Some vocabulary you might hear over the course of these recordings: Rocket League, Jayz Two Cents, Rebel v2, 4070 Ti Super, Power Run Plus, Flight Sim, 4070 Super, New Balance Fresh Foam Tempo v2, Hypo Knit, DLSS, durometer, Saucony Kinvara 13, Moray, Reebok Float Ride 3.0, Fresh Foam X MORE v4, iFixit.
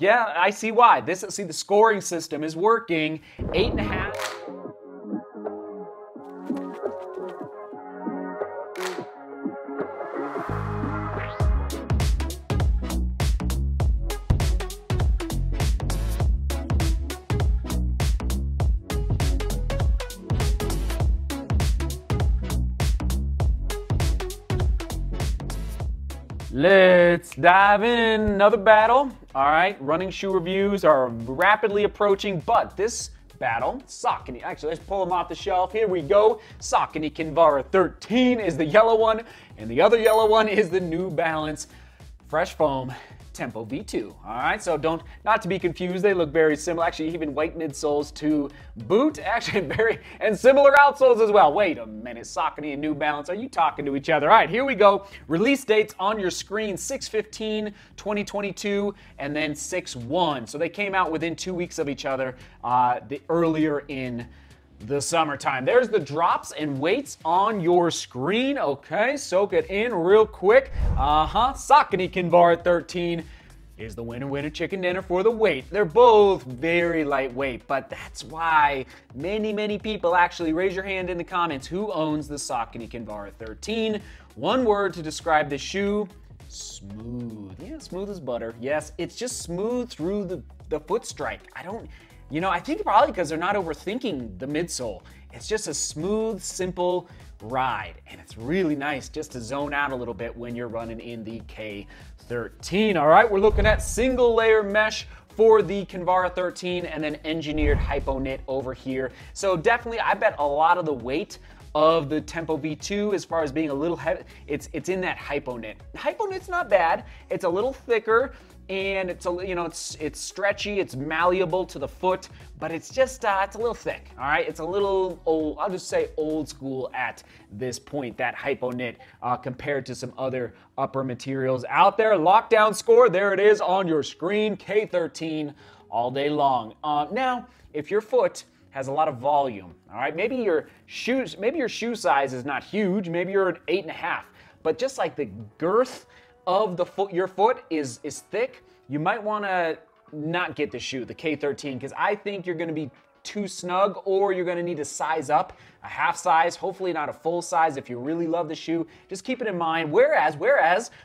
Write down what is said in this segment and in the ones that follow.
Yeah, I see why. See, the scoring system is working. 8.5. Let's dive in another battle. All right, running shoe reviews are rapidly approaching, but this battle, Saucony, actually let's pull them off the shelf. Here we go. Saucony Kinvara 13 is the yellow one, and the other yellow one is the New Balance Fresh Foam Tempo v2. All right, so not to be confused, they look very similar. Actually, even white midsoles to boot, actually and similar outsoles as well. Wait a minute, Saucony and New Balance, are you talking to each other? All right, here we go. Release dates on your screen, 6/15/2022 and then 6/1. So they came out within 2 weeks of each other, earlier in the summertime. There's the drops and weights on your screen. Okay, soak it in real quick. Saucony Kinvara 13 is the winner chicken dinner for the weight. They're both very lightweight, but that's why many people, actually raise your hand in the comments, who owns the Saucony Kinvara 13. One word to describe the shoe: smooth. Yeah, smooth as butter. Yes, it's just smooth through the foot strike. You know, I think probably because they're not overthinking the midsole. It's just a smooth, simple ride. And it's really nice just to zone out a little bit when you're running in the K13. All right, we're looking at single layer mesh for the Kinvara 13 and then engineered Hypo Knit over here. So definitely, I bet a lot of the weight of the Tempo v2, as far as being a little heavy, it's in that Hypo Knit. Hypo Knit's not bad. It's a little thicker, and it's stretchy, it's malleable to the foot, but it's just it's a little thick. All right, it's a little old. I'll just say old school at this point, that Hypo Knit, compared to some other upper materials out there. Lockdown score, there it is on your screen, K13 all day long. Now, if your foot has a lot of volume, all right, maybe your shoe size is not huge, maybe you're an 8.5, but just like the girth of the foot, your foot is thick, you might want to not get the shoe, the K13, because I think you're going to be too snug, or you're going to need to size up a half size, hopefully not a full size, if you really love the shoe. Just keep it in mind. Whereas,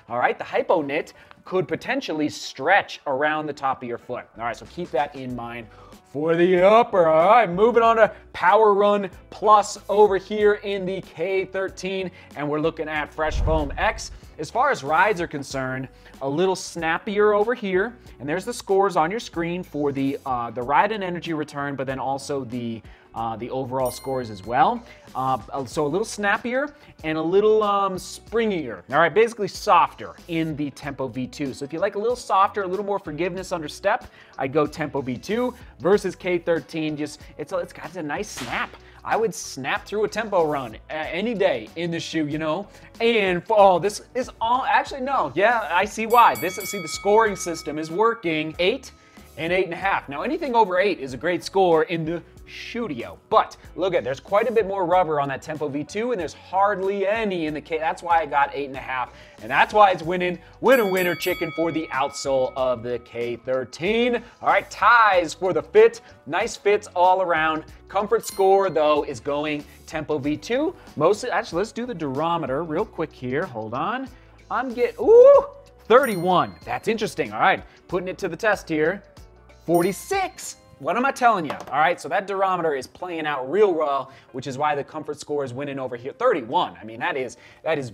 all right, the Hypo Knit could potentially stretch around the top of your foot. All right, so keep that in mind for the upper. All right, moving on to Power Run Plus over here in the K13, and we're looking at Fresh Foam X. As far as rides are concerned, a little snappier over here, and there's the scores on your screen for the ride and energy return, but then also the overall scores as well. So a little snappier and a little springier. All right, basically softer in the Tempo v2. So if you like a little softer, a little more forgiveness under step, I'd go Tempo v2 versus K13. Just it's got a nice snap. I would snap through a tempo run any day in the shoe, you know. And this is all, actually no, yeah, I see why. See, the scoring system is working. 8 and 8.5. Now, anything over 8 is a great score in the Studio, but look at, there's quite a bit more rubber on that Tempo v2, and there's hardly any in the K. That's why I got 8.5, and that's why it's winner chicken for the outsole of the K13. All right, ties for the fit. Nice fits all around. Comfort score though is going Tempo v2. Mostly, actually, let's do the durometer real quick here. Hold on, I'm getting 31. That's interesting. All right, putting it to the test here. 46. What am I telling you? All right, so that durometer is playing out real well, which is why the comfort score is winning over here. 31. I mean, that's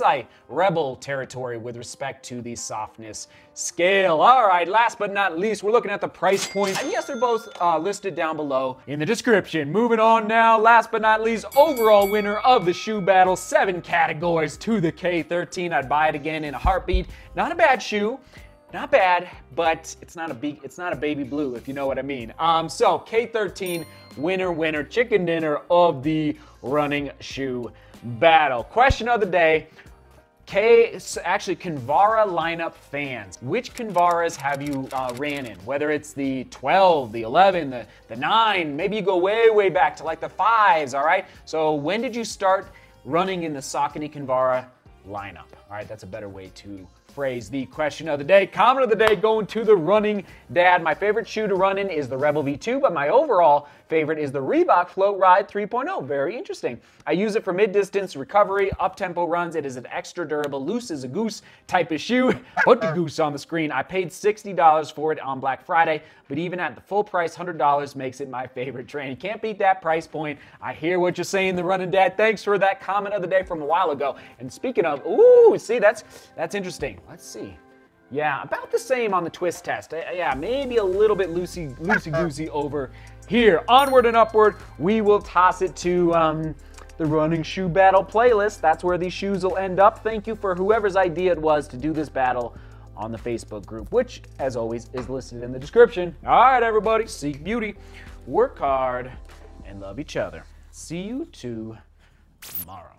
like Rebel territory with respect to the softness scale. All right, last but not least, we're looking at the price points. And yes, they're both listed down below in the description. Moving on now, last but not least, overall winner of the shoe battle, 7 categories to the K13. I'd buy it again in a heartbeat. Not a bad shoe. Not bad, but it's not a baby blue, if you know what I mean. So K13, winner chicken dinner of the running shoe battle. Question of the day: Kinvara lineup fans, which Kinvaras have you ran in? Whether it's the 12, the 11, the 9, maybe you go way back to like the 5s. All right. So when did you start running in the Saucony Kinvara lineup? All right, that's a better way to phrase. The question of the day, comment of the day, going to the running dad. My favorite shoe to run in is the Rebel v2, but my overall favorite is the Reebok Float Ride 3.0. Very interesting. I use it for mid-distance recovery, up-tempo runs. It is an extra durable, loose as a goose type of shoe. Put the goose on the screen. I paid $60 for it on Black Friday, but even at the full price, $100 makes it my favorite train. Can't beat that price point. I hear what you're saying, the running dad. Thanks for that comment of the day from a while ago. And speaking of, ooh, see, that's interesting. Let's see. Yeah, about the same on the twist test. Yeah, maybe a little bit loosey-goosey over here. Onward and upward, we will toss it to the running shoe battle playlist. That's where these shoes will end up. Thank you for whoever's idea it was to do this battle on the Facebook group, which, as always, is listed in the description. All right, everybody, seek beauty, work hard, and love each other. See you tomorrow.